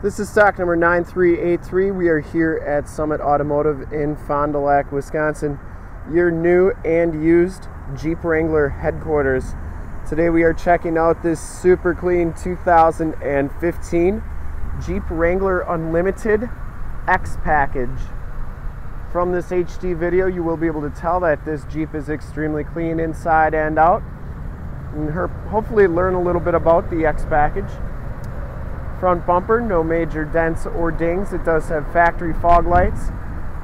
This is stock number 9383. We are here at Summit Automotive in Fond du Lac, Wisconsin, your new and used Jeep Wrangler headquarters. Today we are checking out this super clean 2015 Jeep Wrangler Unlimited X package. From this HD video, you will be able to tell that this Jeep is extremely clean inside and out, and hopefully learn a little bit about the X package. Front bumper, no major dents or dings. It does have factory fog lights,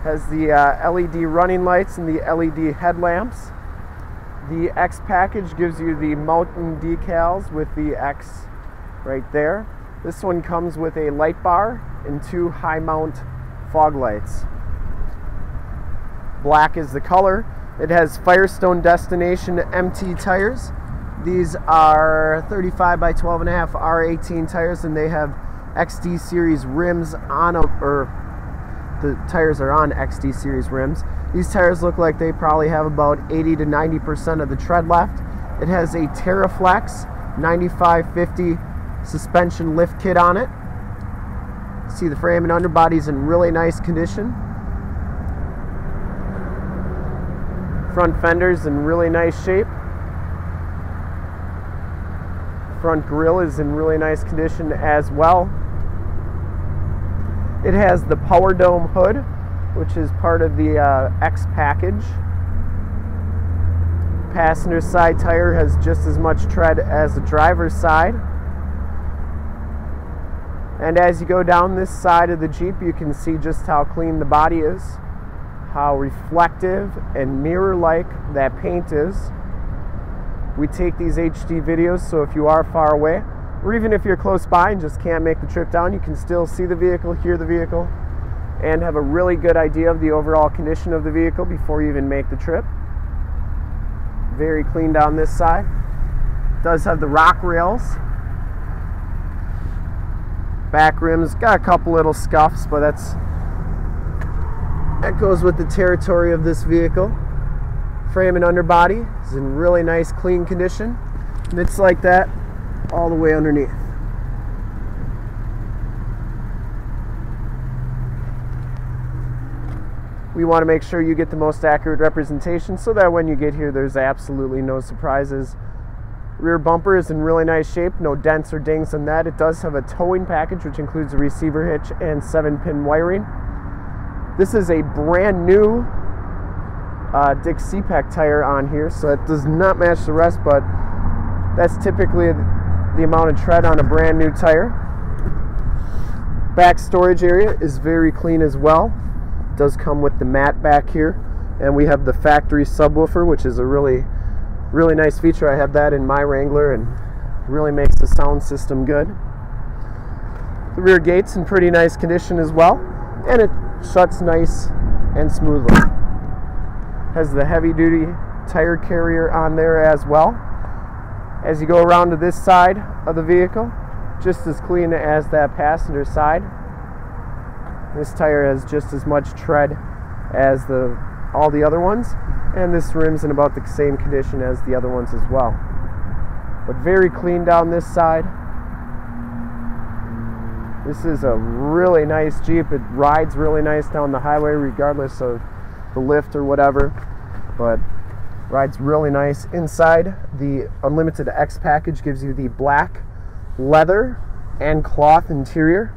has the LED running lights and the LED headlamps. The X package gives you the mountain decals with the X right there. This one comes with a light bar and two high mount fog lights. Black is the color. It has Firestone Destination MT tires. These are 35 by 12.5 R18 tires, and they have XD series rims on them, or the tires are on XD series rims. These tires look like they probably have about 80 to 90% of the tread left. It has a TerraFlex 9550 suspension lift kit on it. See, the frame and underbody's in really nice condition. Front fender's in really nice shape. Front grille is in really nice condition as well. It has the power dome hood, which is part of the X package. Passenger side tire has just as much tread as the driver's side. And as you go down this side of the Jeep, you can see just how clean the body is, how reflective and mirror-like that paint is. We take these HD videos, so if you are far away, or even if you're close by and just can't make the trip down, you can still see the vehicle, hear the vehicle, and have a really good idea of the overall condition of the vehicle before you even make the trip. Very clean down this side. Does have the rock rails. Back rim's got a couple little scuffs, but that goes with the territory of this vehicle. Frame and underbody is in really nice clean condition, and it's like that all the way underneath. We want to make sure you get the most accurate representation so that when you get here there's absolutely no surprises. Rear bumper is in really nice shape, no dents or dings on that. It does have a towing package which includes a receiver hitch and 7-pin wiring. This is a brand new Dick CPAC tire on here, so it does not match the rest, but that's typically the amount of tread on a brand new tire. Back storage area is very clean as well. It does come with the mat back here, and we have the factory subwoofer, which is a really nice feature. I have that in my Wrangler and really makes the sound system good. The rear gate's in pretty nice condition as well, and it shuts nice and smoothly. Has the heavy-duty tire carrier on there as well. As you go around to this side of the vehicle, just as clean as that passenger side. This tire has just as much tread as all the other ones, and this rim's in about the same condition as the other ones as well. But very clean down this side. This is a really nice Jeep. It rides really nice down the highway regardless of the lift or whatever, but rides really nice. Inside, the Unlimited X package gives you the black leather and cloth interior.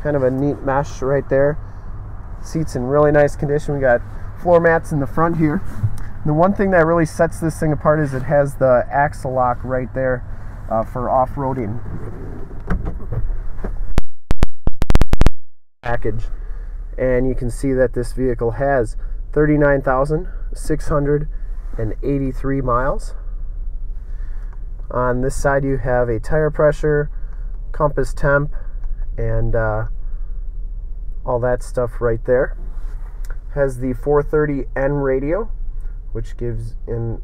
Kind of a neat mesh right there. Seats in really nice condition. We got floor mats in the front here. The one thing that really sets this thing apart is it has the axle lock right there for off-roading. Package. And you can see that this vehicle has 39,683 miles. On this side you have a tire pressure, compass temp, and all that stuff right there. Has the 430N radio, which gives in,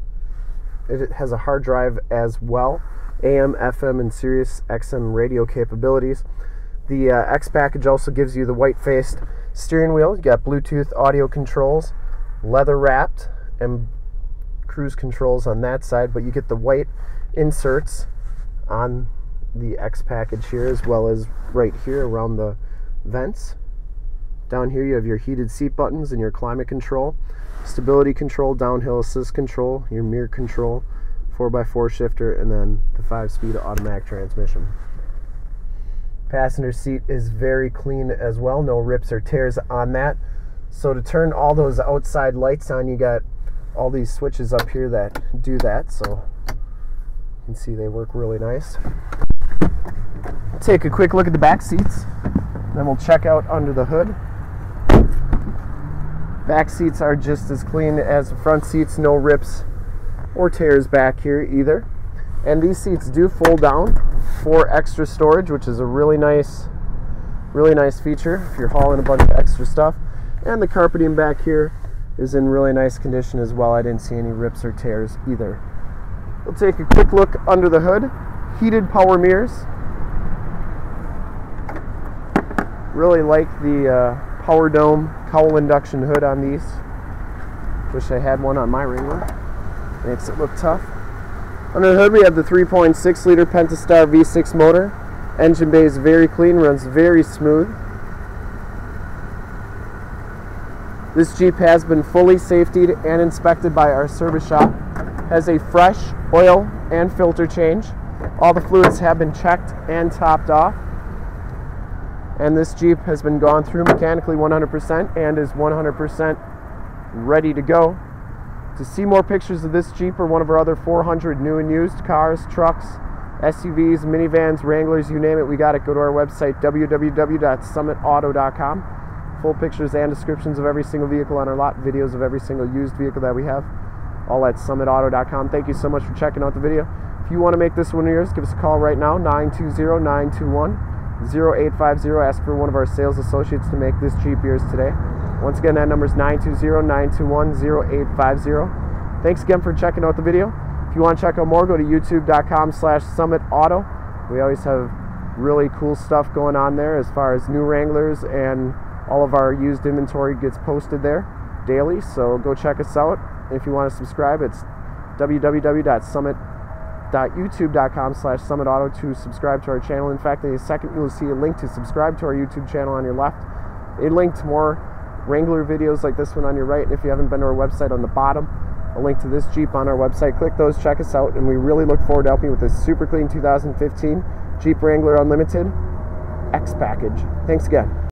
it has a hard drive as well, AM, FM, and Sirius XM radio capabilities. The X package also gives you the white-faced steering wheel. You got Bluetooth audio controls, leather wrapped, and cruise controls on that side, but you get the white inserts on the X package here, as well as right here around the vents. Down here you have your heated seat buttons and your climate control, stability control, downhill assist control, your mirror control, 4x4 shifter, and then the 5-speed automatic transmission. Passenger seat is very clean as well, no rips or tears on that. So to turn all those outside lights on, you got all these switches up here that do that, so you can see they work really nice. Take a quick look at the back seats, then we'll check out under the hood. Back seats are just as clean as the front seats, no rips or tears back here either. And these seats do fold down for extra storage, which is a really nice feature if you're hauling a bunch of extra stuff. And the carpeting back here is in really nice condition as well. I didn't see any rips or tears either. We'll take a quick look under the hood. Heated power mirrors. Really like the Power Dome cowl induction hood on these. Wish I had one on my Wrangler. Makes it look tough. Under the hood we have the 3.6 liter Pentastar V6 motor. Engine bay is very clean, runs very smooth. This Jeep has been fully safetied and inspected by our service shop. Has a fresh oil and filter change. All the fluids have been checked and topped off. And this Jeep has been gone through mechanically 100% and is 100% ready to go. To see more pictures of this Jeep or one of our other 400 new and used cars, trucks, SUVs, minivans, Wranglers, you name it, we got it. Go to our website, www.summitauto.com. Full pictures and descriptions of every single vehicle on our lot, videos of every single used vehicle that we have, all at summitauto.com. Thank you so much for checking out the video. If you want to make this one of yours, give us a call right now, 920-921-0850. Ask for one of our sales associates to make this Jeep yours today. Once again, that number is 920-921-0850. Thanks again for checking out the video. If you want to check out more, go to youtube.com/summitauto. We always have really cool stuff going on there as far as new Wranglers, and all of our used inventory gets posted there daily, so go check us out. And if you want to subscribe, it's www.youtube.com/summitauto to subscribe to our channel. In fact, in a second, you'll see a link to subscribe to our YouTube channel on your left, a link to more Wrangler videos like this one on your right, and if you haven't been to our website, on the bottom, a link to this Jeep on our website. Click those, check us out, and we really look forward to helping you with this super clean 2015 Jeep Wrangler Unlimited X package. Thanks again.